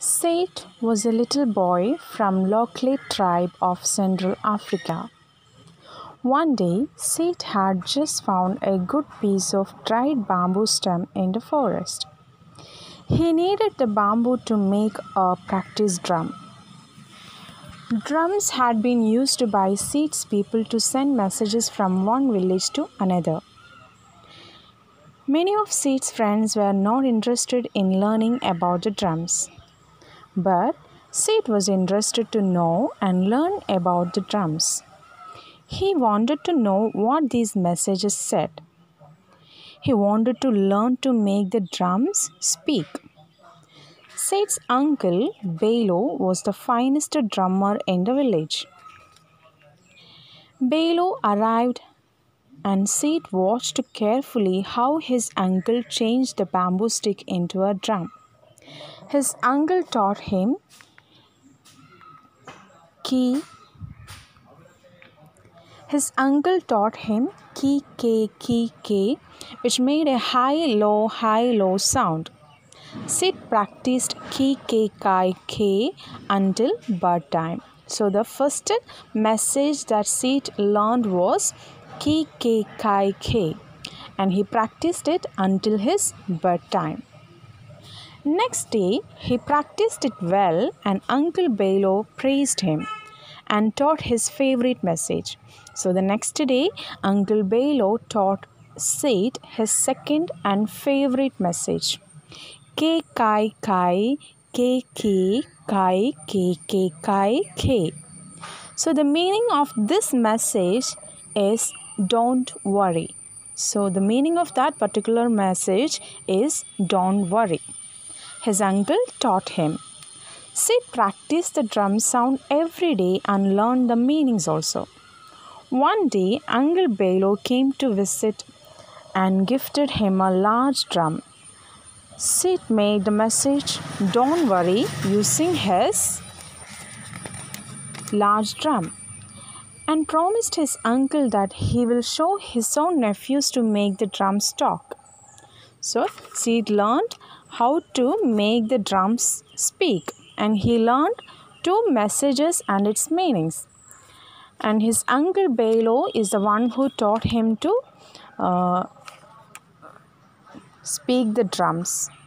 Seth was a little boy from Loughle tribe of Central Africa. One day, Seth had just found a good piece of dried bamboo stem in the forest. He needed the bamboo to make a practice drum. Drums had been used by Seth's people to send messages from one village to another. Many of Seth's friends were not interested in learning about the drums. But Seth was interested to know and learn about the drums. He wanted to know what these messages said. He wanted to learn to make the drums speak. Seth's uncle, Bailo, was the finest drummer in the village. Bailo arrived and Seth watched carefully how his uncle changed the bamboo stick into a drum. His uncle taught him ki, which made a high, low sound. Seth practiced ki, ke, kai, ke until bird time. So the first message that Seth learned was ki, ke, kai, ke, and he practiced it until his bird time. Next day, he practiced it well and Uncle Bailo praised him and taught his favorite message. So the next day, Uncle Bailo taught Seth his second and favorite message. Ke kai kai, ke ki kai, ke kai ke. So the meaning of this message is don't worry. So the meaning of that particular message is don't worry. His uncle taught him. Seth practiced the drum sound every day and learned the meanings also. One day, Uncle Bailo came to visit and gifted him a large drum. Seth made the message, don't worry, using his large drum, and promised his uncle that he will show his own nephews to make the drums talk. So, Seth learned how to make the drums speak, and he learned two messages and its meanings. And his uncle Bailo is the one who taught him to speak the drums.